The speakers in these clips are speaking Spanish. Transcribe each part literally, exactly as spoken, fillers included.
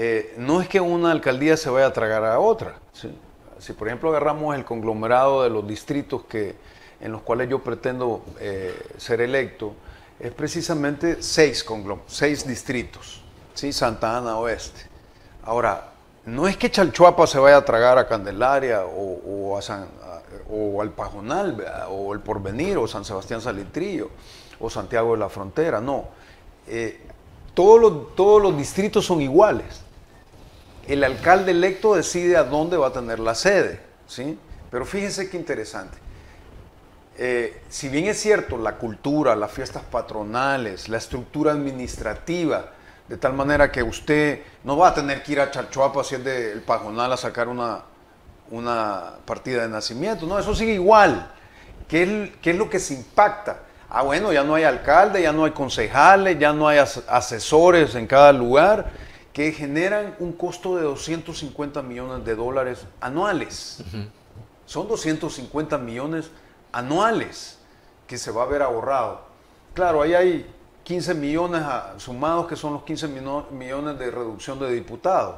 eh, no es que una alcaldía se vaya a tragar a otra. ¿Sí? Si por ejemplo agarramos el conglomerado de los distritos que, en los cuales yo pretendo eh, ser electo, es precisamente seis, seis distritos, ¿sí? Santa Ana Oeste. Ahora, no es que Chalchuapa se vaya a tragar a Candelaria o, o, a San, a, o al Pajonal, ¿verdad? O el Porvenir, o San Sebastián Salitrillo, o Santiago de la Frontera, no. Eh, todos, los, todos los distritos son iguales. El alcalde electo decide a dónde va a tener la sede, ¿sí? Pero fíjense qué interesante. Eh, si bien es cierto, la cultura, las fiestas patronales, la estructura administrativa, de tal manera que usted no va a tener que ir a Chalchuapa si es del Pajonal a sacar una, una partida de nacimiento. No, eso sigue igual. ¿Qué es, qué es lo que se impacta? Ah, bueno, ya no hay alcalde, ya no hay concejales, ya no hay as asesores en cada lugar, que generan un costo de doscientos cincuenta millones de dólares anuales. Uh-huh. Son doscientos cincuenta millones anuales que se va a ver ahorrado. Claro, ahí hay quince millones sumados, que son los quince millones de reducción de diputados.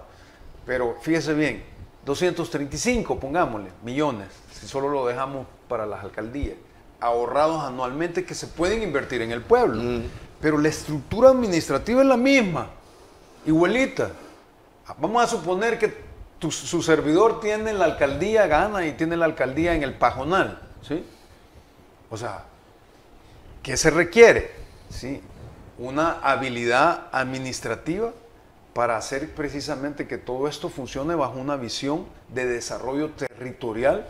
Pero fíjese bien, doscientos treinta y cinco, pongámosle, millones, si solo lo dejamos para las alcaldías, ahorrados anualmente que se pueden invertir en el pueblo. Mm. Pero la estructura administrativa es la misma, igualita. Vamos a suponer que tu, su servidor tiene la alcaldía Gana y tiene la alcaldía en el Pajonal, ¿sí? O sea, ¿qué se requiere? ¿Sí? Una habilidad administrativa para hacer precisamente que todo esto funcione bajo una visión de desarrollo territorial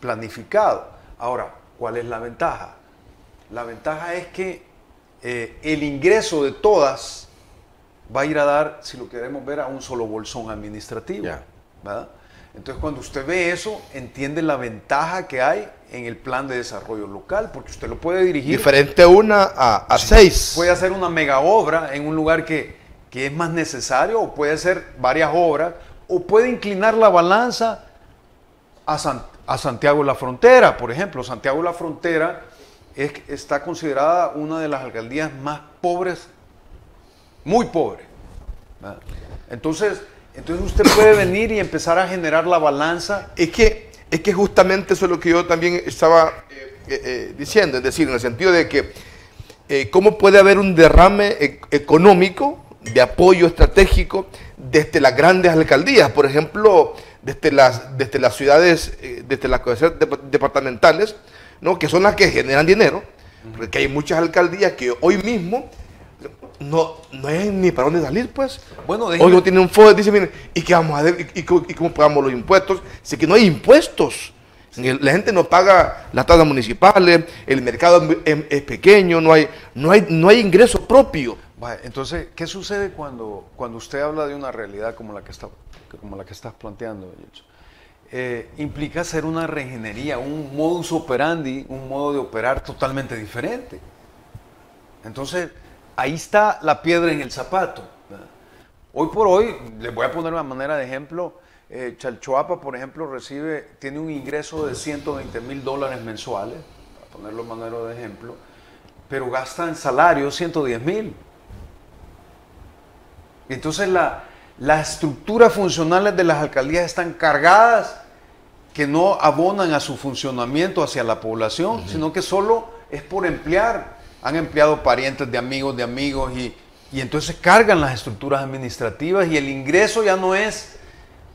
planificado. Ahora, ¿cuál es la ventaja? La ventaja es que eh, el ingreso de todas va a ir a dar, si lo queremos ver, a un solo bolsón administrativo. Yeah. ¿Verdad? Entonces, cuando usted ve eso, entiende la ventaja que hay en el plan de desarrollo local, porque usted lo puede dirigir. Diferente una a, a sí, seis. Puede hacer una mega obra en un lugar que, que es más necesario, o puede hacer varias obras, o puede inclinar la balanza a, San, a Santiago de la Frontera, por ejemplo. Santiago de la Frontera es, está considerada una de las alcaldías más pobres, muy pobres. Entonces... Entonces usted puede venir y empezar a generar la balanza. Es que, es que justamente eso es lo que yo también estaba eh, eh, diciendo, es decir, en el sentido de que eh, cómo puede haber un derrame e económico de apoyo estratégico desde las grandes alcaldías, por ejemplo, desde las, desde las ciudades, eh, desde las cabeceras departamentales, ¿no? Que son las que generan dinero, porque hay muchas alcaldías que hoy mismo... No, no hay ni para dónde salir, pues. Bueno, déjeme. Hoy no tiene un F O D, dice, miren, ¿y qué vamos a hacer? ¿Y, y, y cómo pagamos los impuestos? Sé que no hay impuestos. La gente no paga las tasas municipales, el mercado es, es pequeño, no hay, no hay, no hay ingreso propio. Entonces, ¿qué sucede cuando, cuando usted habla de una realidad como la que, está, como la que estás planteando? Eh, implica hacer una reingeniería, un modus operandi, un modo de operar totalmente diferente. Entonces... ahí está la piedra en el zapato. Hoy por hoy, les voy a poner una manera de ejemplo, eh, Chalchuapa, por ejemplo, recibe, tiene un ingreso de ciento veinte mil dólares mensuales, para ponerlo de manera de ejemplo, pero gasta en salario ciento diez mil. Entonces la, las estructuras funcionales de las alcaldías están cargadas, que no abonan a su funcionamiento hacia la población, uh-huh. Sino que solo es por emplear. Han empleado parientes de amigos, de amigos, y, y entonces cargan las estructuras administrativas y el ingreso ya no es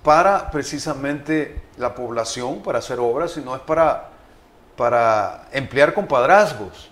para precisamente la población, para hacer obras, sino es para, para emplear compadrazgos,